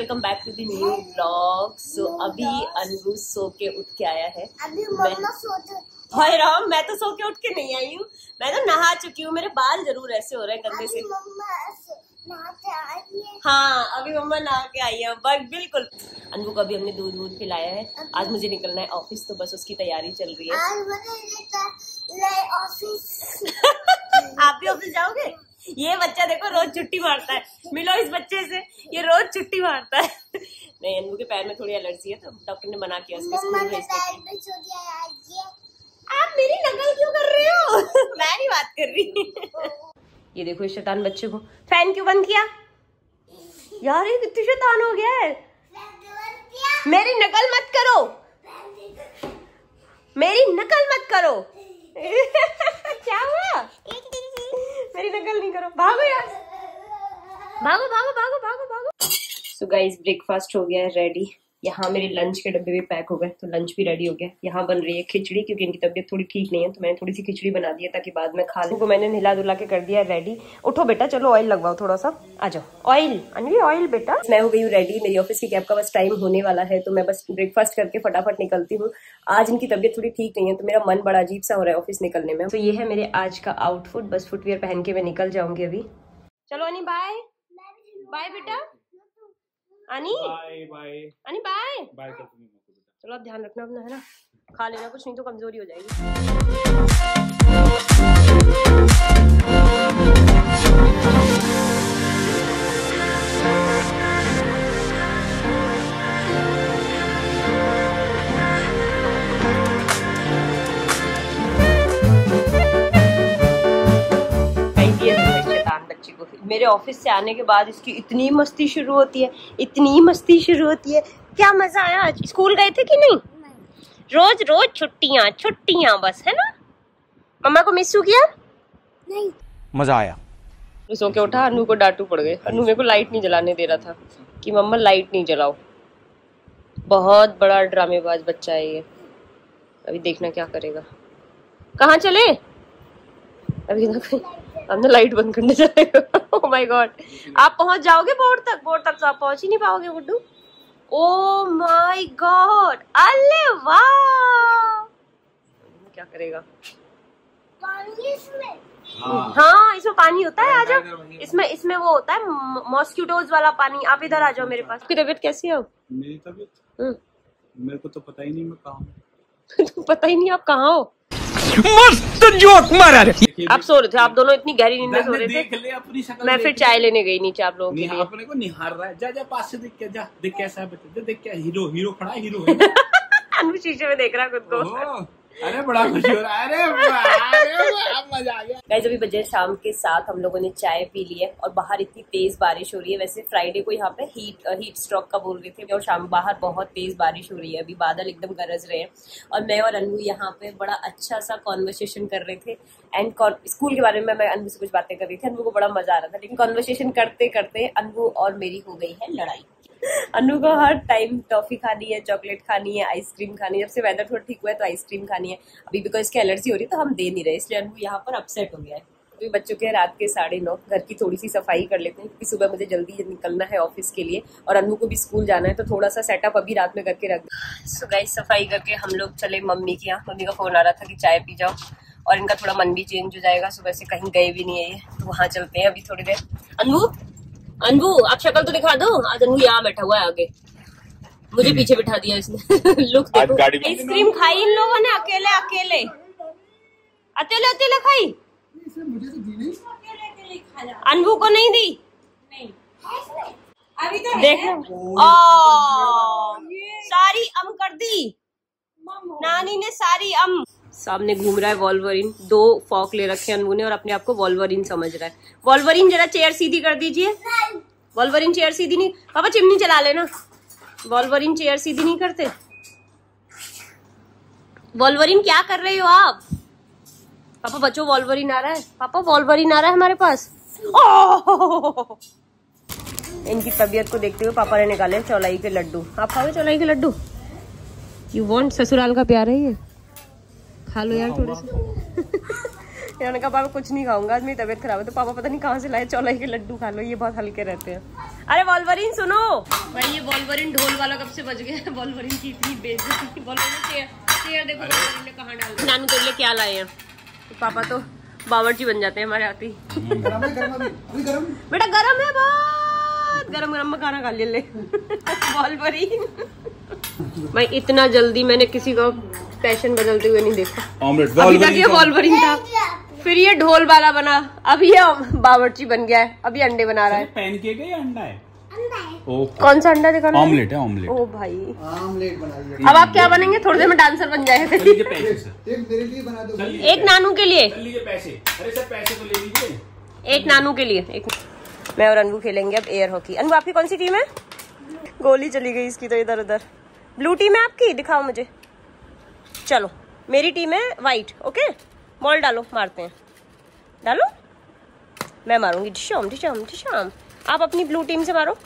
Welcome back to the new blog. So अभी अनरू सो के उठ के आया है। हाय राम, मैं तो सो के उठ के नहीं आई हूँ, मैं तो नहा चुकी हूँ। मेरे बाल जरूर ऐसे हो रहे हैं गंदे से। हाँ, अभी मम्मा नहा के आई है। बट बिल्कुल अनरू को अभी हमने दूध वूध पिलाया है। आज मुझे निकलना है ऑफिस, तो बस उसकी तैयारी चल रही है। आप भी ऑफिस जाओगे? ये बच्चा देखो रोज छुट्टी मारता है। मिलो इस बच्चे से, ये रोज छुट्टी मारता है। नहीं, अनरू के पैर में थोड़ी एलर्जी है, तो डॉक्टर ने मना किया उसके स्कूल भेजने। आप मेरी नकल क्यों कर रहे हो? मैं नहीं बात कर रही। ये देखो इस शैतान बच्चे को फैन क्यों बंद किया यार, ये कितनी शैतान हो गया है। मेरी नकल मत करो, मेरी नकल मत करो। क्या हुआ? मेरी नकल नहीं करो, भागो यार, भागो भागो भागो भागो भागो। सो गाइस, ब्रेकफास्ट हो गया है रेडी। यहाँ मेरे लंच के डब्बे भी पैक हो गए, तो लंच भी रेडी हो गया। यहाँ बन रही है खिचड़ी, क्योंकि इनकी तबीयत थोड़ी ठीक नहीं है, तो मैंने थोड़ी सी खिचड़ी बना दी है ताकि बाद में खा लूं। को मैंने नहला धुला के कर दिया रेडी। उठो बेटा, चलो ऑयल लगवाओ थोड़ा सा। आ जाओ, ऑयल अनवी, ऑयल बेटा। मैं हो गई हूँ रेडी। मेरी ऑफिस की कैब का बस टाइम होने वाला है, तो मैं बस ब्रेकफास्ट करके फटाफट निकलती हूँ। आज इनकी तबियत थोड़ी ठीक नहीं है, तो मेरा मन बड़ा अजीब सा हो रहा है ऑफिस निकलने में। तो ये है मेरे आज का आउटफिट। बस फुटवियर पहन के मैं निकल जाऊंगी अभी। चलो अनी, बाय बाय बेटा। Ani bye bye, Ani bye bye. चलो आप ध्यान रखना अपना, है ना। खा लेना कुछ, नहीं तो कमजोरी हो जाएगी। शैतान बच्ची को मेरे ऑफिस से आने के बाद इसकी इतनी मस्ती शुरू होती है, इतनी मस्ती शुरू होती है। क्या मजा आया आज। स्कूल गए थे कि नहीं? रोज रोज छुट्टियां छुट्टियां बस, है ना। मम्मा को मिस किया? नहीं, मजा आया। सो के उठा, अनु को डांटू पड़ गए। अनु मेरे को लाइट नहीं जलाने दे रहा था कि मम्मा लाइट नहीं जलाओ। बहुत बड़ा ड्रामेबाज बच्चा है ये। अभी देखना क्या करेगा। कहाँ चले अभी? हमने लाइट बंद करने जाएगा। ओह माय गॉड, आप पहुंच जाओगे बोर्ड तक? बोर्ड तक तो आप पहुंच ही नहीं पाओगे गुड्डू। ओह माय गॉड, अरे वाह, क्या करेगा? पानी इसमें? हाँ, इसमें पानी होता है। आ जाओ, इसमें वो होता है मॉस्किटोज वाला पानी। आप इधर आ जाओ मेरे पास। आपकी तबियत कैसी है? मेरी तबियत, मेरे को तो पता ही नहीं मैं कहाँ हूँ। पता ही नहीं आप कहाँ हो। मस्त जोक मारा रे। आप सो रहे थे, आप दोनों इतनी गहरी नींद में सो रहे थे। अपनी शक्ल मैं फिर चाय लेने गई नीचे आप लोगों के लिए। अपने को निहार रहा है। जा जा पास से देख के, जा देख कैसा है बच्चा, देख क्या हीरो हीरो खड़ा हीरो है। अनु शीशे में देख रहा खुद को। अरे बड़ा खुशी हो रहा है। अरे मजा आ गया। गाइस, अभी बजे शाम के 7, हम लोगों ने चाय पी ली है और बाहर इतनी तेज बारिश हो रही है। वैसे फ्राइडे को यहाँ पे हीट स्ट्रोक का बोल रहे थे, और शाम बाहर बहुत तेज बारिश हो रही है। अभी बादल एकदम गरज रहे हैं, और मैं और अनु यहाँ पे बड़ा अच्छा सा कॉन्वर्सेशन कर रहे थे। एंड स्कूल के बारे में मैं अनु से कुछ बातें कर रही थी। अनु को बड़ा मजा आ रहा था, लेकिन कॉन्वर्सेशन करते करते अनु और मेरी हो गई है लड़ाई। अनु को हर टाइम टॉफी खानी है, चॉकलेट खानी है, आइसक्रीम खानी है। जब से वेदर थोड़ा ठीक हुआ है तो आइसक्रीम खानी है। अभी बिकॉज इसकी एलर्जी हो रही है, तो हम दे नहीं रहे, इसलिए अनु यहाँ पर अपसेट हो गया है। अभी बच्चों के रात के 9:30, घर की थोड़ी सी सफाई कर लेते हैं, क्योंकि सुबह मुझे जल्दी निकलना है ऑफिस के लिए, और अनु को भी स्कूल जाना है, तो थोड़ा सा सेटअप अभी रात में करके रख दो। सुबह सफाई करके हम लोग चले मम्मी के यहाँ। मम्मी का फोन आ रहा था कि चाय पी जाओ, और इनका थोड़ा मन भी चेंज हो जाएगा। सुबह से कहीं गए भी नहीं है, तो वहाँ चलते हैं अभी थोड़ी देर। अनु अनबू, आप शक्ल तो दिखा दो। आज अनबू यहाँ बैठा हुआ है, आगे मुझे पीछे बिठा दिया इसने। लुक देखो। आइसक्रीम खाई इन लोगों ने, अकेले अकेले अकेले अकेले खाई। अनबू को नहीं दी। अभी तो देखो, सारी अम कर दी नानी ने, सारी अम। सामने घूम रहा है वॉल्वरिन। 2 फॉक ले रखे अनबू ने, और अपने आप को वॉल्वरिन समझ रहा है। वॉल्वरिन जरा चेयर सीधी कर दीजिए। वॉल्वरिन चेयर सीधी नहीं, पापा चिमनी चला लेना। वॉल्वरिन चेयर सीधी नहीं करते। वॉल्वरिन क्या कर रहे हो आप? पापा बच्चों, वॉल्वरिन आ रहा है। पापा वॉल्वरिन आ रहा है हमारे पास। ओह, इनकी तबीयत को देखते हुए पापा ने निकाले चौलाई के लड्डू। आप खाओगे चौलाई के लड्डू? You want? ससुराल का प्यार है ये, खा लो यार थोड़े से। इन्होंने कहा पापा कुछ नहीं खाऊंगा, आज मेरी तबीयत खराब है, तो पापा पता नहीं कहाँ से लाए चौलाई के लड्डू, खा लो, ये बहुत हल्के रहते हैं। अरे वॉल्वरिन सुनो भाई, ये वॉल्वरिन ढोल वाला कब से बज गया। वॉल्वरिन की इतनी बेइज्जती। वॉल्वरिन चेयर देखो ने कहां डाल दिया। नानू तेरे लिए क्या लाए हैं। पापा तो बावर्ची बन जाते हैं हमारे आते ही। गरम बेटा गरम है बहुत। गरम गरम में खाना खा ले। वॉल्वरिन भाई इतना जल्दी मैंने किसी को पैशन बदलते हुए नहीं देखा। ऑमलेट अभी तक ये वॉल्वरिन था, फिर ये ढोल वाला बना, अब ये बावर्ची बन गया है, अभी अंडे बना रहा है। पैनकेक है या अंडा है? कौन सा अंडा दिखाना? ऑमलेट है, ऑमलेट। ओ भाई ऑमलेट बना। अब आप क्या बनेंगे? थोड़ी देर में डांसर बन जाएगा। एक नानू के लिए, एक नानू के लिए। मैं और अनबू खेलेंगे अब एयर हॉकी। अनबू आपकी कौन सी टीम है? गोली चली गई इसकी तो इधर उधर। ब्लू टीम है आपकी, दिखाओ मुझे। चलो मेरी टीम है व्हाइट। ओके बॉल डालो, मारते हैं। डालो, मैं मारूंगी। डिशाम डिशाम डिशाम। आप अपनी ब्लू टीम से मारो।